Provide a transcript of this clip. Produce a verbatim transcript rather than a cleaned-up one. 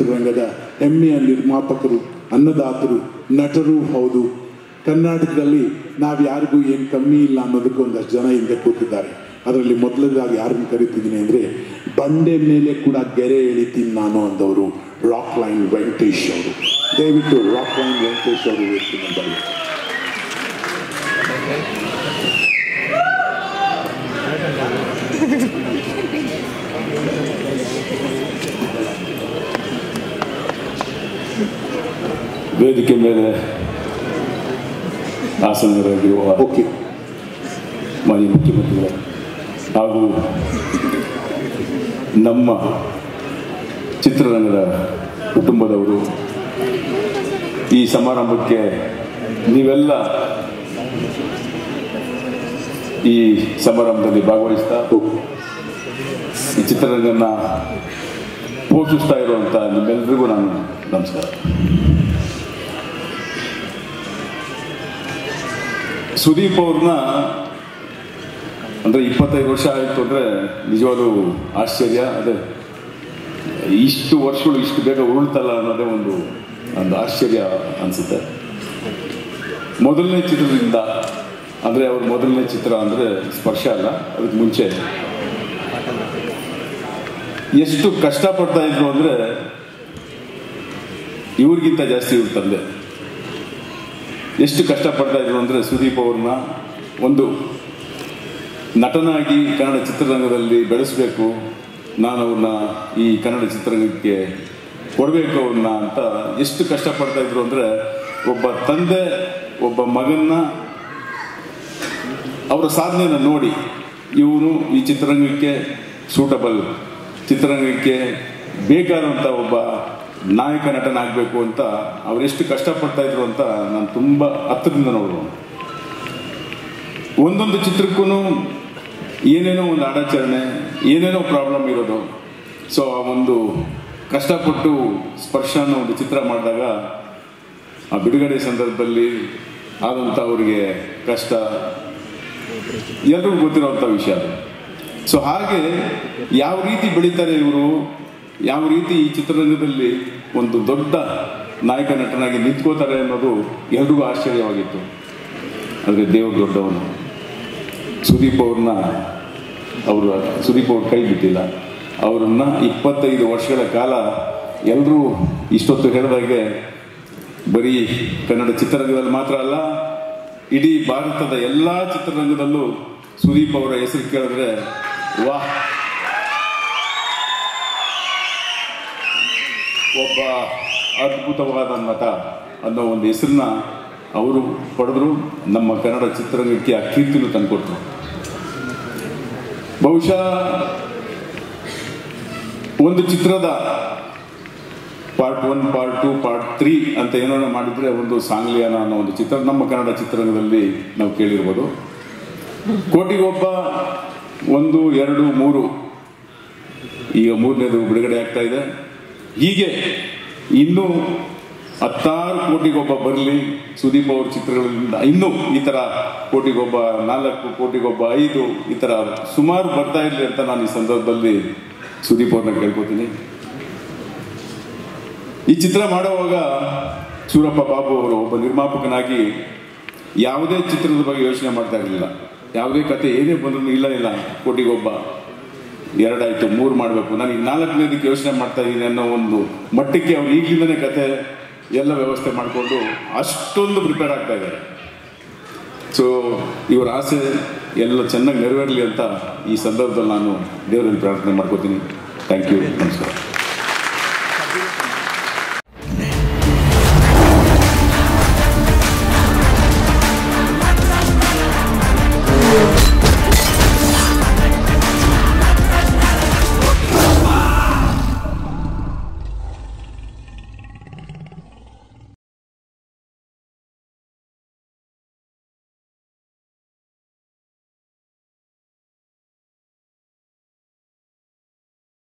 ಚಿತ್ರರಂಗದ ಹೆಮ್ಮೆಯ ನಿರ್ಮಾಪಕರು, ಅನ್ನದಾತರು, ನಟರು ಹೌದು. ಕರ್ನಾಟಕದಲ್ಲಿ ನಾವು ಯಾರಿಗೂ ಏನು ಕಮ್ಮಿ ಇಲ್ಲ ಅನ್ನೋದಕ್ಕೆ ಒಂದಷ್ಟು ಜನ ಹಿಂದೆ ಕೂತಿದ್ದಾರೆ. ಅದರಲ್ಲಿ ಮೊದಲನೇದಾಗಿ ಯಾರನ್ನು ಕರಿತಿದ್ದೀನಿ ಅಂದರೆ, ಬಂಡೆ ಮೇಲೆ ಕೂಡ ಗೆರೆ ಎಳಿತೀನಿ ನಾನು ಅಂದವರು ರಾಕ್ಲೈನ್ ವೆಂಕಟೇಶ್ ಅವರು. ದಯವಿಟ್ಟು ರಾಕ್ಲೈನ್ ವೆಂಕಟೇಶ್ ಅವರು ಹೇಳ್ತೀನಿ. ವೇದಿಕೆ ಮೇಲೆ ಆಸನರಾಗಿರುವ ಓಕೆ ಮಾನ್ಯ ಮುಖ್ಯಮಂತ್ರಿಗಳು ಹಾಗೂ ನಮ್ಮ ಚಿತ್ರರಂಗದ ಕುಟುಂಬದವರು, ಈ ಸಮಾರಂಭಕ್ಕೆ ನೀವೆಲ್ಲ ಈ ಸಮಾರಂಭದಲ್ಲಿ ಭಾಗವಹಿಸ್ತಾ ಈ ಚಿತ್ರರಂಗವನ್ನು ಪೋಷಿಸ್ತಾ ಇರುವಂಥ ನಿಮ್ಮೆಲ್ಲರಿಗೂ ನಾನು ನಮಸ್ಕಾರ. ಸುದೀಪ್ ಅವ್ರನ್ನ ಅಂದರೆ ಇಪ್ಪತ್ತೈದು ವರ್ಷ ಆಯಿತು ಅಂದರೆ ನಿಜವಾಗೂ ಆಶ್ಚರ್ಯ. ಅದೇ ಇಷ್ಟು ವರ್ಷಗಳು ಇಷ್ಟು ಬೇಗ ಉರುಳ್ತಲ್ಲ ಅನ್ನೋದೇ ಒಂದು ಒಂದು ಆಶ್ಚರ್ಯ ಅನಿಸುತ್ತೆ. ಮೊದಲನೇ ಚಿತ್ರದಿಂದ ಅಂದರೆ ಅವ್ರ ಮೊದಲನೇ ಚಿತ್ರ ಅಂದರೆ ಸ್ಪರ್ಶ ಅಲ್ಲ, ಅದಕ್ಕೆ ಮುಂಚೆ ಎಷ್ಟು ಕಷ್ಟಪಡ್ತಾ ಇದ್ರು ಅಂದರೆ ಇವ್ರಿಗಿಂತ ಜಾಸ್ತಿ ಇವ್ರ ತಂದೆ ಎಷ್ಟು ಕಷ್ಟಪಡ್ತಾ ಇದ್ರು ಅಂದರೆ ಸುದೀಪ್ ಅವ್ರನ್ನ ಒಂದು ನಟನಾಗಿ ಕನ್ನಡ ಚಿತ್ರರಂಗದಲ್ಲಿ ಬೆಳೆಸಬೇಕು, ನಾನು ಅವ್ರನ್ನ ಈ ಕನ್ನಡ ಚಿತ್ರರಂಗಕ್ಕೆ ಕೊಡಬೇಕು ಅವ್ರನ್ನ ಅಂತ ಎಷ್ಟು ಕಷ್ಟಪಡ್ತಾ ಇದ್ರು ಅಂದರೆ, ಒಬ್ಬ ತಂದೆ ಒಬ್ಬ ಮಗನ್ನ ಅವರ ಸಾಧನೆಯನ್ನು ನೋಡಿ ಇವನು ಈ ಚಿತ್ರರಂಗಕ್ಕೆ ಸೂಟಬಲ್, ಚಿತ್ರರಂಗಕ್ಕೆ ಬೇಕಾದಂಥ ಒಬ್ಬ ನಾಯಕ ನಟನಾಗಬೇಕು ಅಂತ ಅವರೆಷ್ಟು ಕಷ್ಟಪಡ್ತಾ ಇದ್ರು ಅಂತ ನಾನು ತುಂಬ ಹತ್ತಿರದಿಂದ ನೋಡುವ. ಒಂದೊಂದು ಚಿತ್ರಕ್ಕೂ ಏನೇನೋ ಒಂದು ಅಡಚಣೆ, ಏನೇನೋ ಪ್ರಾಬ್ಲಮ್ ಇರೋದು. ಸೊ ಆ ಒಂದು ಕಷ್ಟಪಟ್ಟು ಸ್ಪರ್ಶ ಅನ್ನೋ ಒಂದು ಚಿತ್ರ ಮಾಡಿದಾಗ ಆ ಬಿಡುಗಡೆ ಸಂದರ್ಭದಲ್ಲಿ ಆದಂಥ ಅವರಿಗೆ ಕಷ್ಟ ಎಲ್ಲರಿಗೂ ಗೊತ್ತಿರೋವಂಥ ವಿಷಯ. ಸೊ ಹಾಗೆ ಯಾವ ರೀತಿ ಬೆಳೀತಾರೆ ಇವರು, ಯಾವ ರೀತಿ ಈ ಚಿತ್ರರಂಗದಲ್ಲಿ ಒಂದು ದೊಡ್ಡ ನಾಯಕ ನಟನಾಗಿ ನಿಂತ್ಕೋತಾರೆ ಅನ್ನೋದು ಎಲ್ರಿಗೂ ಆಶ್ಚರ್ಯವಾಗಿತ್ತು. ಆದರೆ ದೇವರು ದೊಡ್ಡವನು, ಸುದೀಪ್ ಅವ್ರನ್ನ ಅವರು ಸುದೀಪ್ ಅವ್ರ ಕೈ ಬಿಟ್ಟಿಲ್ಲ. ಅವ್ರನ್ನ ಇಪ್ಪತ್ತೈದು ವರ್ಷಗಳ ಕಾಲ ಎಲ್ಲರೂ ಇಷ್ಟೊತ್ತು ಹೇಳಿದಾಗೆ ಬರೀ ಕನ್ನಡ ಚಿತ್ರರಂಗದಲ್ಲಿ ಮಾತ್ರ ಅಲ್ಲ, ಇಡೀ ಭಾರತದ ಎಲ್ಲ ಚಿತ್ರರಂಗದಲ್ಲೂ ಸುದೀಪ್ ಅವರ ಹೆಸರು ಕೇಳಿದ್ರೆ ವಾಹ್, ಒಬ್ಬ ಅದ್ಭುತವಾದ ನಟ ಅನ್ನೋ ಒಂದು ಹೆಸರನ್ನ ಅವರು ಪಡೆದ್ರು. ನಮ್ಮ ಕನ್ನಡ ಚಿತ್ರರಂಗಕ್ಕೆ ಆ ಕೀರ್ತಿಯನ್ನು ತಂದುಕೊಟ್ರು. ಬಹುಶಃ ಒಂದು ಚಿತ್ರದ part one, part two, part three ಅಂತ ಏನೋ ಮಾಡಿದರೆ ಒಂದು ಸಾಂಗ್ಲಿಯಾನ ಅನ್ನೋ ಒಂದು ಚಿತ್ರ ನಮ್ಮ ಕನ್ನಡ ಚಿತ್ರರಂಗದಲ್ಲಿ ನಾವು ಕೇಳಿರ್ಬೋದು. ಕೋಟಿಗೊಬ್ಬ ಒಂದು, ಎರಡು, ಮೂರು, ಈಗ ಮೂರನೇದು ಬಿಡುಗಡೆ ಆಗ್ತಾ ಇದೆ. ಹೀಗೆ ಇನ್ನೂ ಹತ್ತಾರು ಕೋಟಿಗೊಬ್ಬ ಬರಲಿ ಸುದೀಪ್ ಅವ್ರ ಚಿತ್ರಗಳಿಂದ. ಇನ್ನೂ ಈ ಥರ ಕೋಟಿಗೊಬ್ಬ, ನಾಲ್ಕು ಕೋಟಿಗೊಬ್ಬ, ಐದು, ಈ ಥರ ಸುಮಾರು ಬರ್ತಾ ಇರಲಿ ಅಂತ ನಾನು ಈ ಸಂದರ್ಭದಲ್ಲಿ ಸುದೀಪ್ ಅವ್ರನ್ನ ಕೇಳ್ಕೊತೀನಿ. ಈ ಚಿತ್ರ ಮಾಡುವಾಗ ಸೂರಪ್ಪ ಬಾಬು ಅವರು ಒಬ್ಬ ನಿರ್ಮಾಪಕನಾಗಿ ಯಾವುದೇ ಚಿತ್ರದ ಬಗ್ಗೆ ಯೋಚನೆ ಮಾಡ್ತಾ ಇರಲಿಲ್ಲ. ಯಾವುದೇ ಕತೆ ಏನೇ ಬಂದರೂ ಇಲ್ಲ ಇಲ್ಲ ಕೋಟಿಗೊಬ್ಬ ಎರಡಾಯಿತು, ಮೂರು ಮಾಡಬೇಕು, ನಾನು ಈಗ ನಾಲ್ಕನೇದಕ್ಕೆ ಯೋಚನೆ ಮಾಡ್ತಾ ಇದ್ದೀನಿ ಅನ್ನೋ ಒಂದು ಮಟ್ಟಕ್ಕೆ ಅವ್ರು ಈಗಲಿಂದನೇ ಕತೆ ಎಲ್ಲ ವ್ಯವಸ್ಥೆ ಮಾಡಿಕೊಂಡು ಅಷ್ಟೊಂದು ಪ್ರಿಪೇರ್ ಆಗ್ತಾ ಇದ್ದಾರೆ. ಸೊ ಇವರ ಆಸೆ ಎಲ್ಲ ಚೆನ್ನಾಗಿ ನೆರವೇರಲಿ ಅಂತ ಈ ಸಂದರ್ಭದಲ್ಲಿ ನಾನು ದೇವರಲ್ಲಿ ಪ್ರಾರ್ಥನೆ ಮಾಡ್ಕೋತೀನಿ. ಥ್ಯಾಂಕ್ ಯು, ನಮಸ್ಕಾರ.